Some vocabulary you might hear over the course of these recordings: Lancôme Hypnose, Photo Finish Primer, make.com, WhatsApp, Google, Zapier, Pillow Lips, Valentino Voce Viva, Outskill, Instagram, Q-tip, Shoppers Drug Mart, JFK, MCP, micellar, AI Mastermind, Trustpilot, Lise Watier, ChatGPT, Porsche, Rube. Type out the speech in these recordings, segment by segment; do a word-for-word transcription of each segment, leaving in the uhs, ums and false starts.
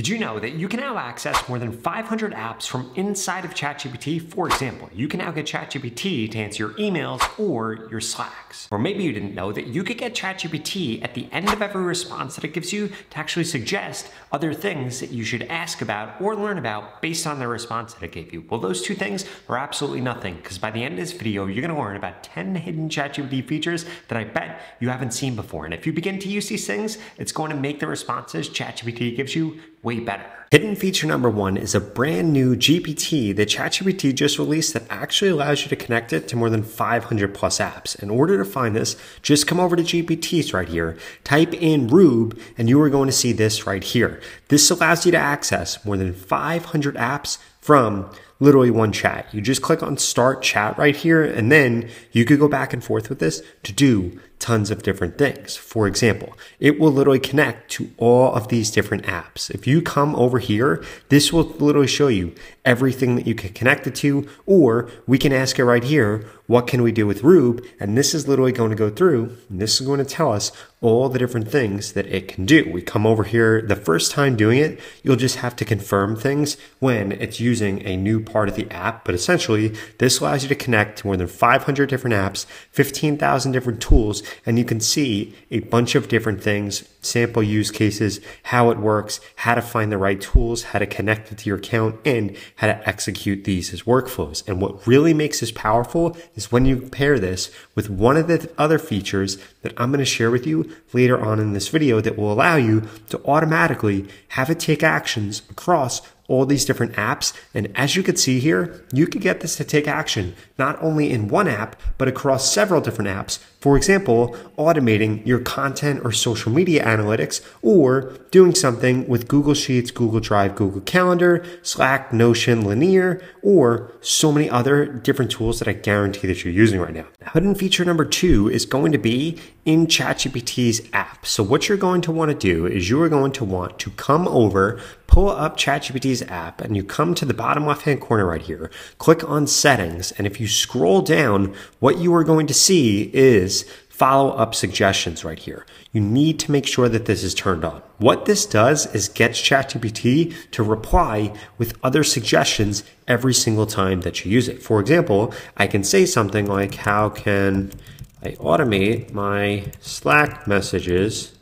Did you know that you can now access more than five hundred apps from inside of ChatGPT? For example, you can now get ChatGPT to answer your emails or your Slacks. Or maybe you didn't know that you could get ChatGPT at the end of every response that it gives you to actually suggest other things that you should ask about or learn about based on the response that it gave you. Well, those two things are absolutely nothing, because by the end of this video, you're going to learn about ten hidden ChatGPT features that I bet you haven't seen before. And if you begin to use these things, it's going to make the responses ChatGPT gives you way better. Hidden feature number one is a brand new G P T that ChatGPT just released that actually allows you to connect it to more than five hundred plus apps. In order to find this, just come over to G P Ts right here, type in Rube, and you are going to see this right here. This allows you to access more than five hundred apps from literally one chat. You just click on start chat right here, and then you could go back and forth with this to do tons of different things. For example, it will literally connect to all of these different apps. If you come over here, this will literally show you everything that you can connect it to, or we can ask it right here, what can we do with Rube? And this is literally going to go through, and this is going to tell us all the different things that it can do. We come over here, the first time doing it, you'll just have to confirm things when it's using a new part of the app, but essentially this allows you to connect to more than five hundred different apps, fifteen thousand different tools, and you can see a bunch of different things, sample use cases, how it works, how to find the right tools, how to connect it to your account, and how to execute these as workflows. And what really makes this powerful is when you pair this with one of the other features that I'm going to share with you later on in this video that will allow you to automatically have it take actions across all these different apps. And as you could see here, you could get this to take action not only in one app, but across several different apps. For example, automating your content or social media analytics, or doing something with Google Sheets, Google Drive, Google Calendar, Slack, Notion, Linear, or so many other different tools that I guarantee that you're using right now. Hidden feature number two is going to be in ChatGPT's app. So what you're going to want to do is you are going to want to come over, pull up ChatGPT's app, and you come to the bottom left-hand corner right here, click on settings, and if you scroll down, what you are going to see is follow-up suggestions right here. You need to make sure that this is turned on. What this does is gets ChatGPT to reply with other suggestions every single time that you use it. For example, I can say something like, how can I automate my Slack messages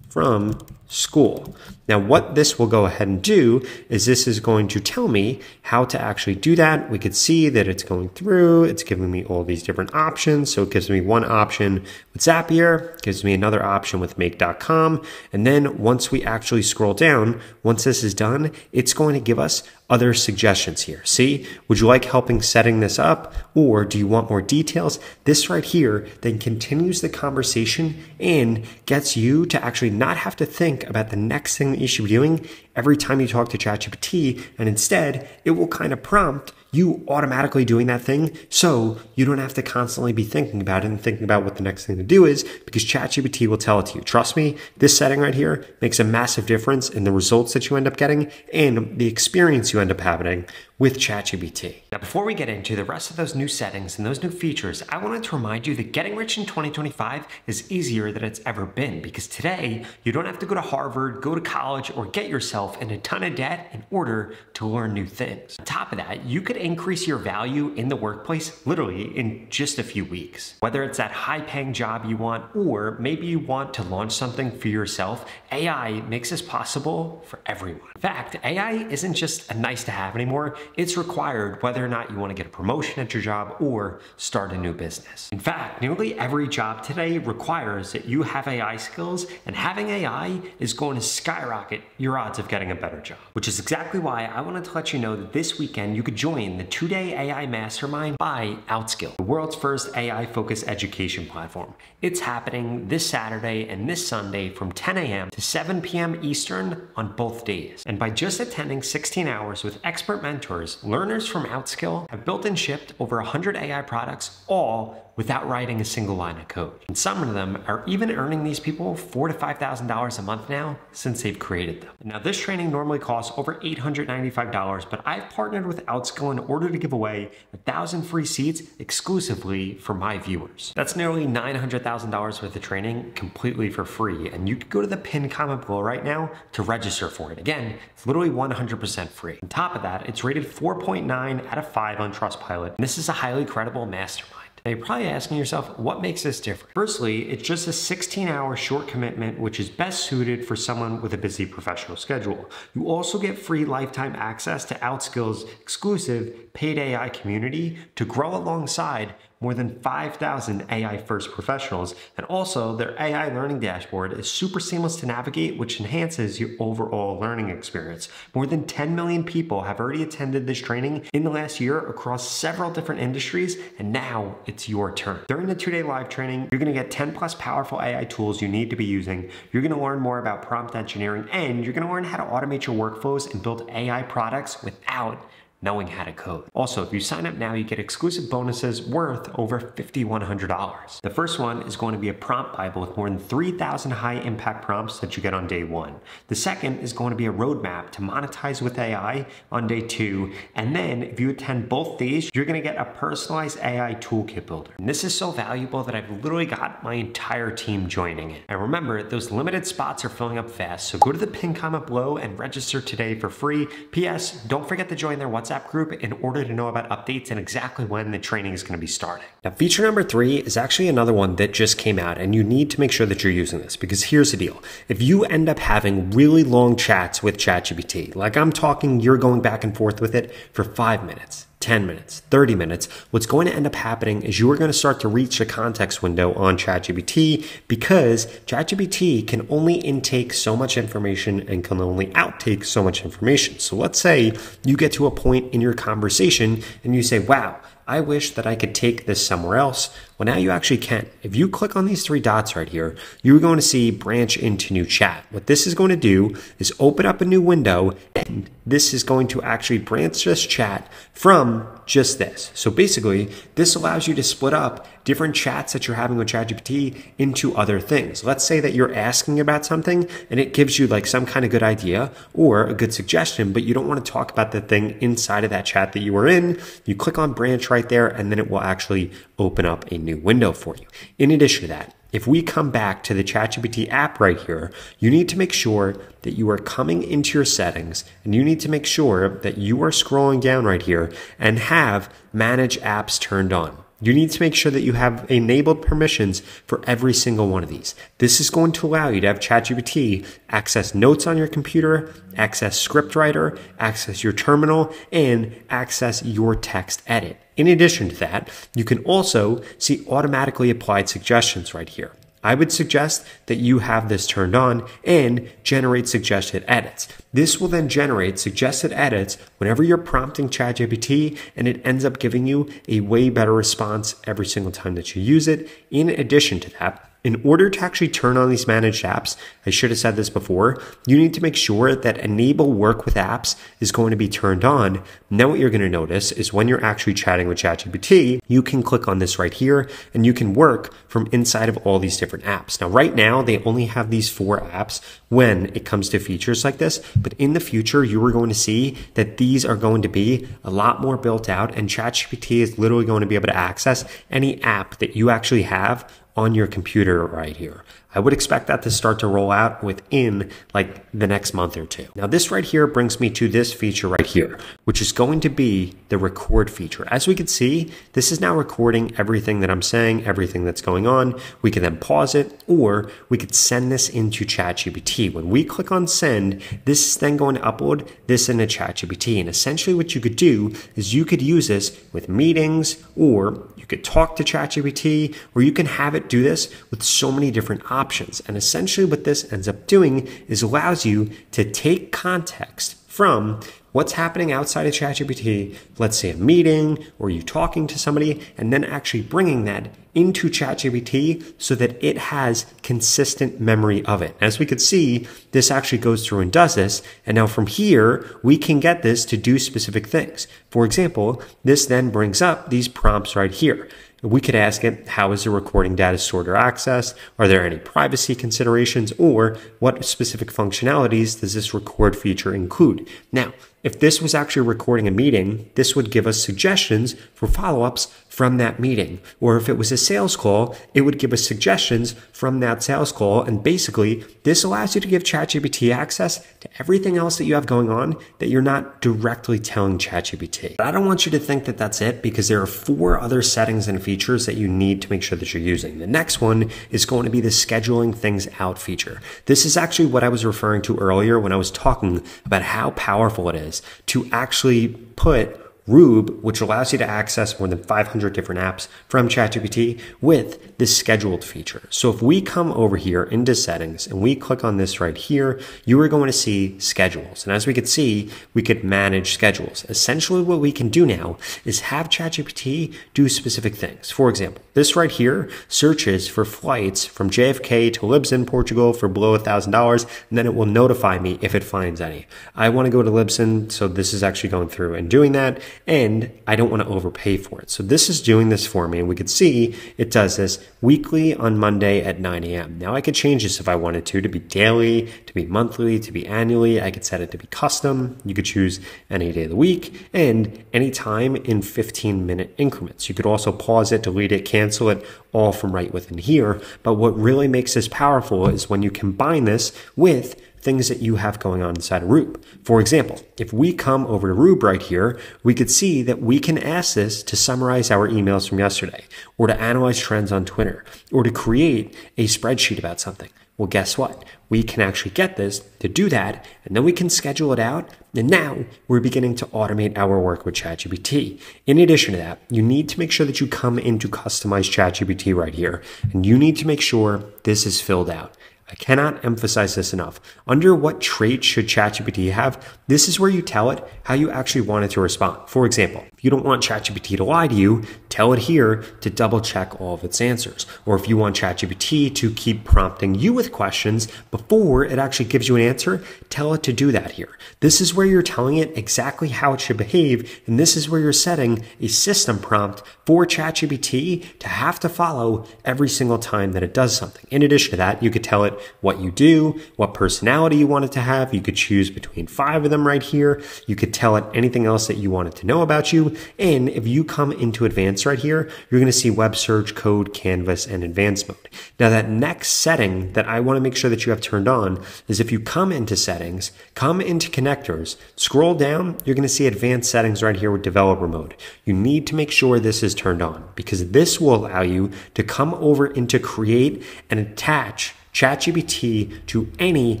from school? Now, what this will go ahead and do is this is going to tell me how to actually do that. We could see that it's going through, it's giving me all these different options. So it gives me one option with Zapier, gives me another option with make dot com. And then once we actually scroll down, once this is done, it's going to give us other suggestions here. See, would you like helping setting this up? Or do you want more details? This right here then continues the conversation and gets you to actually not have to think about the next thing that you should be doing every time you talk to ChatGPT, and instead it will kind of prompt you automatically doing that thing, so you don't have to constantly be thinking about it and thinking about what the next thing to do is, because ChatGPT will tell it to you. Trust me, this setting right here makes a massive difference in the results that you end up getting and the experience you end up having with ChatGPT. Now, before we get into the rest of those new settings and those new features, I wanted to remind you that getting rich in twenty twenty-five is easier than it's ever been, because today you don't have to go to Harvard, go to college, or get yourself in a ton of debt in order to learn new things. On top of that, you could increase your value in the workplace literally in just a few weeks. Whether it's that high-paying job you want, or maybe you want to launch something for yourself, A I makes this possible for everyone. In fact, A I isn't just a nice to have anymore, it's required whether or not you want to get a promotion at your job or start a new business. In fact, nearly every job today requires that you have A I skills, and having A I is going to skyrocket your odds of getting a better job. Which is exactly why I wanted to let you know that this weekend you could join the two-day A I mastermind by Outskill, the world's first A I-focused education platform. It's happening this Saturday and this Sunday from ten A M to seven P M Eastern on both days. And by just attending sixteen hours with expert mentors, learners from Outskill have built and shipped over one hundred A I products, all without writing a single line of code. And some of them are even earning these people four to five thousand dollars a month now since they've created them. Now this training normally costs over eight hundred ninety-five dollars, but I've partnered with Outskill in order to give away a thousand free seats exclusively for my viewers. That's nearly nine hundred thousand dollars worth of training completely for free, and you can go to the pinned comment below right now to register for it. Again, it's literally one hundred percent free. On top of that, it's rated four point nine out of five on Trustpilot, and this is a highly credible mastermind. Now you're probably asking yourself, what makes this different? Firstly, it's just a sixteen hour short commitment, which is best suited for someone with a busy professional schedule. You also get free lifetime access to Outskill's exclusive paid A I community to grow alongside more than five thousand A I first professionals. And also their A I learning dashboard is super seamless to navigate, which enhances your overall learning experience. More than ten million people have already attended this training in the last year across several different industries, and now it's your turn. During the two-day live training, you're gonna get ten plus powerful A I tools you need to be using. You're gonna learn more about prompt engineering, and you're gonna learn how to automate your workflows and build A I products without knowing how to code. Also, if you sign up now, you get exclusive bonuses worth over five thousand one hundred dollars. The first one is going to be a prompt Bible with more than three thousand high impact prompts that you get on day one. The second is going to be a roadmap to monetize with A I on day two. And then if you attend both these, you're gonna get a personalized A I toolkit builder. And this is so valuable that I've literally got my entire team joining it. And remember, those limited spots are filling up fast. So go to the pinned comment below and register today for free. P S. Don't forget to join their WhatsApp group in order to know about updates and exactly when the training is going to be starting. Now, feature number three is actually another one that just came out, and you need to make sure that you're using this, because here's the deal. If you end up having really long chats with ChatGPT, like I'm talking, you're going back and forth with it for five minutes, ten minutes, thirty minutes, what's going to end up happening is you are going to start to reach the context window on ChatGPT, because ChatGPT can only intake so much information and can only outtake so much information. So let's say you get to a point in your conversation and you say, wow, I wish that I could take this somewhere else. Well, now you actually can. If you click on these three dots right here, you're going to see branch into new chat. What this is going to do is open up a new window, and this is going to actually branch this chat from just this. So basically, this allows you to split up different chats that you're having with ChatGPT into other things. Let's say that you're asking about something and it gives you like some kind of good idea or a good suggestion, but you don't want to talk about the thing inside of that chat that you were in. You click on branch right there, and then it will actually open up a new window for you. In addition to that, if we come back to the ChatGPT app right here, you need to make sure that you are coming into your settings, and you need to make sure that you are scrolling down right here and have manage apps turned on. You need to make sure that you have enabled permissions for every single one of these. This is going to allow you to have ChatGPT access notes on your computer, access scriptwriter, access your terminal, and access your text edit. In addition to that, you can also see automatically applied suggestions right here. I would suggest that you have this turned on, and generate suggested edits. This will then generate suggested edits whenever you're prompting ChatGPT, and it ends up giving you a way better response every single time that you use it. In addition to that, in order to actually turn on these managed apps, I should have said this before, you need to make sure that enable work with apps is going to be turned on. Now what you're going to notice is when you're actually chatting with ChatGPT, you can click on this right here and you can work from inside of all these different apps. Now right now, they only have these four apps when it comes to features like this, but in the future, you are going to see that these are going to be a lot more built out, and ChatGPT is literally going to be able to access any app that you actually have on your computer right here. I would expect that to start to roll out within like the next month or two. Now this right here brings me to this feature right here, which is going to be the record feature. As we can see, this is now recording everything that I'm saying, everything that's going on. We can then pause it, or we could send this into ChatGPT. When we click on send, this is then going to upload this into ChatGPT. And essentially what you could do is you could use this with meetings, or you could talk to ChatGPT, or you can have it do this with so many different options. Options. And essentially what this ends up doing is allows you to take context from what's happening outside of ChatGPT, let's say a meeting or you talking to somebody, and then actually bringing that into ChatGPT so that it has consistent memory of it. As we could see, this actually goes through and does this. And now from here, we can get this to do specific things. For example, this then brings up these prompts right here. We could ask it, how is the recording data stored or accessed? Are there any privacy considerations? Or what specific functionalities does this record feature include? Now, if this was actually recording a meeting, this would give us suggestions for follow-ups from that meeting. Or if it was a sales call, it would give us suggestions from that sales call. And basically, this allows you to give ChatGPT access to everything else that you have going on that you're not directly telling ChatGPT. But I don't want you to think that that's it, because there are four other settings and features that you need to make sure that you're using. The next one is going to be the scheduling things out feature. This is actually what I was referring to earlier when I was talking about how powerful it is to actually put Rube, which allows you to access more than five hundred different apps from ChatGPT, with this scheduled feature. So if we come over here into settings and we click on this right here, you are going to see schedules. And as we could see, we could manage schedules. Essentially what we can do now is have ChatGPT do specific things. For example, this right here searches for flights from J F K to Lisbon, Portugal for below one thousand dollars, and then it will notify me if it finds any. I want to go to Lisbon, so this is actually going through and doing that. And I don't want to overpay for it. So this is doing this for me. And we could see it does this weekly on Monday at nine A M Now I could change this if I wanted to, to be daily, to be monthly, to be annually. I could set it to be custom. You could choose any day of the week and any time in fifteen minute increments. You could also pause it, delete it, cancel it, all from right within here. But what really makes this powerful is when you combine this with things that you have going on inside of Rube. For example, if we come over to Rube right here, we could see that we can ask this to summarize our emails from yesterday, or to analyze trends on Twitter, or to create a spreadsheet about something. Well, guess what? We can actually get this to do that, and then we can schedule it out. And now we're beginning to automate our work with ChatGPT. In addition to that, you need to make sure that you come into customize ChatGPT right here, and you need to make sure this is filled out. I cannot emphasize this enough. Under what trait should ChatGPT have? This is where you tell it how you actually want it to respond. For example, if you don't want ChatGPT to lie to you, tell it here to double check all of its answers. Or if you want ChatGPT to keep prompting you with questions before it actually gives you an answer, tell it to do that here. This is where you're telling it exactly how it should behave, and this is where you're setting a system prompt for ChatGPT to have to follow every single time that it does something. In addition to that, you could tell it what you do, what personality you want it to have. You could choose between five of them right here. You could tell it anything else that you want it to know about you. And if you come into advanced right here, you're going to see web search, code, canvas, and advanced mode. Now that next setting that I want to make sure that you have turned on is if you come into settings, come into connectors, scroll down, you're going to see advanced settings right here with developer mode. You need to make sure this is turned on, because this will allow you to come over into create and attach ChatGPT to any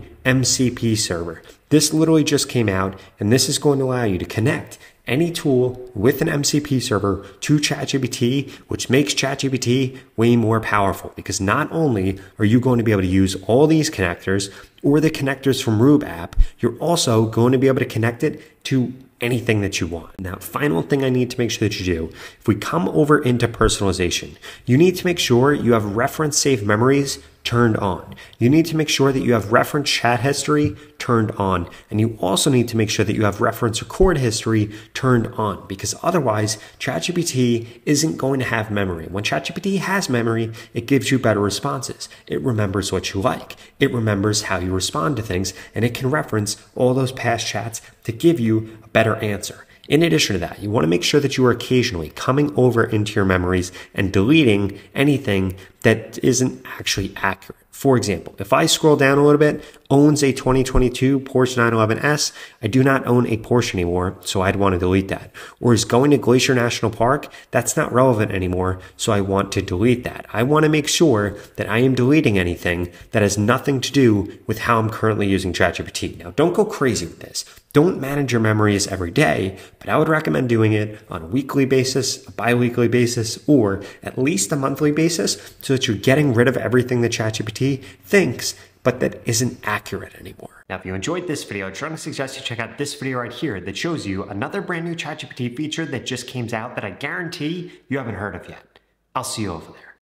M C P server. This literally just came out, and this is going to allow you to connect any tool with an M C P server to ChatGPT, which makes ChatGPT way more powerful, because not only are you going to be able to use all these connectors or the connectors from Rube app, you're also going to be able to connect it to anything that you want. Now, final thing I need to make sure that you do, if we come over into personalization, you need to make sure you have reference save memories turned on. You need to make sure that you have reference chat history turned on. And you also need to make sure that you have reference record history turned on, because otherwise ChatGPT isn't going to have memory. When ChatGPT has memory, it gives you better responses. It remembers what you like. It remembers how you respond to things, and it can reference all those past chats to give you a better answer. In addition to that, you want to make sure that you are occasionally coming over into your memories and deleting anything that isn't actually accurate. For example, if I scroll down a little bit, owns a twenty twenty-two Porsche nine eleven S, I do not own a Porsche anymore, so I'd want to delete that. Or is going to Glacier National Park, that's not relevant anymore, so I want to delete that. I want to make sure that I am deleting anything that has nothing to do with how I'm currently using ChatGPT. Now, don't go crazy with this. Don't manage your memories every day, but I would recommend doing it on a weekly basis, a bi-weekly basis, or at least a monthly basis, so that you're getting rid of everything that ChatGPT thinks, but that isn't accurate anymore. Now, if you enjoyed this video, I'd strongly suggest you check out this video right here that shows you another brand new ChatGPT feature that just came out that I guarantee you haven't heard of yet. I'll see you over there.